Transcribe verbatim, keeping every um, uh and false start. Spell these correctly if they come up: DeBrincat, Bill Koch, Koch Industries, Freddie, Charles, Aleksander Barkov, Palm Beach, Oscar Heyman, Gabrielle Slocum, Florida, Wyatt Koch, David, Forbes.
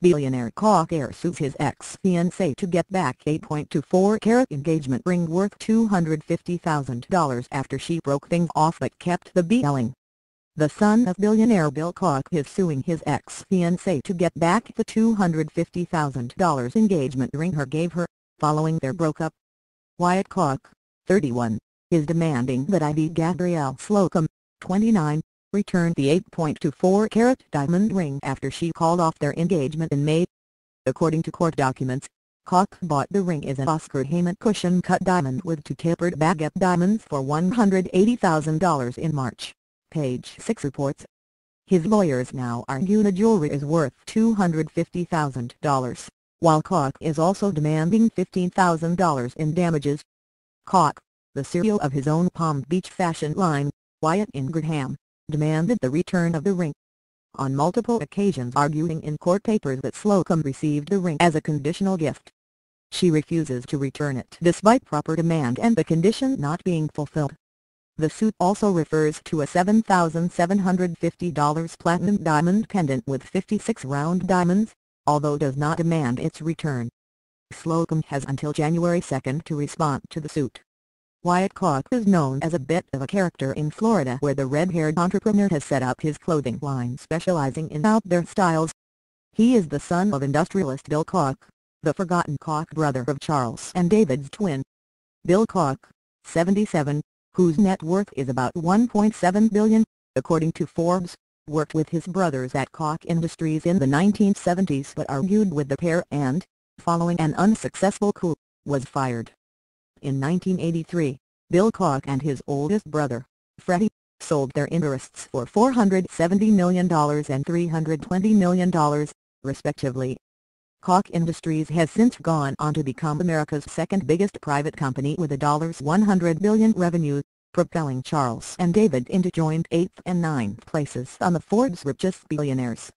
Billionaire Koch airsues his ex-fiancée to get back a point two four carat engagement ring worth two hundred fifty thousand dollars after she broke things off but kept the B L ing. The son of billionaire Bill Koch is suing his ex-fiancée to get back the two hundred fifty thousand dollars engagement ring he gave her, following their breakup. Wyatt Koch, thirty-one, is demanding that I V Gabrielle Slocum, twenty-nine, returned the eight point two four carat diamond ring after she called off their engagement in May. According to court documents, Koch bought the ring as an Oscar Heyman cushion-cut diamond with two tapered baguette diamonds for one hundred eighty thousand dollars in March, Page Six reports. His lawyers now argue the jewelry is worth two hundred fifty thousand dollars, while Koch is also demanding fifteen thousand dollars in damages. Koch, the C E O of his own Palm Beach fashion line, Wyatt Koch, demanded the return of the ring. On multiple occasions arguing in court papers that Slocum received the ring as a conditional gift. She refuses to return it despite proper demand and the condition not being fulfilled. The suit also refers to a seven thousand seven hundred fifty dollar platinum diamond pendant with fifty-six round diamonds, although does not demand its return. Slocum has until January second to respond to the suit. Wyatt Koch is known as a bit of a character in Florida, where the red-haired entrepreneur has set up his clothing line specializing in outdoor styles. He is the son of industrialist Bill Koch, the forgotten Koch brother of Charles and David's twin. Bill Koch, seventy-seven, whose net worth is about one point seven billion dollars, according to Forbes, worked with his brothers at Koch Industries in the nineteen seventies but argued with the pair and, following an unsuccessful coup, was fired. In nineteen eighty-three, Bill Koch and his oldest brother, Freddie, sold their interests for four hundred seventy million dollars and three hundred twenty million dollars, respectively. Koch Industries has since gone on to become America's second biggest private company with a one hundred billion dollar revenue, propelling Charles and David into joint eighth and ninth places on the Forbes richest billionaires.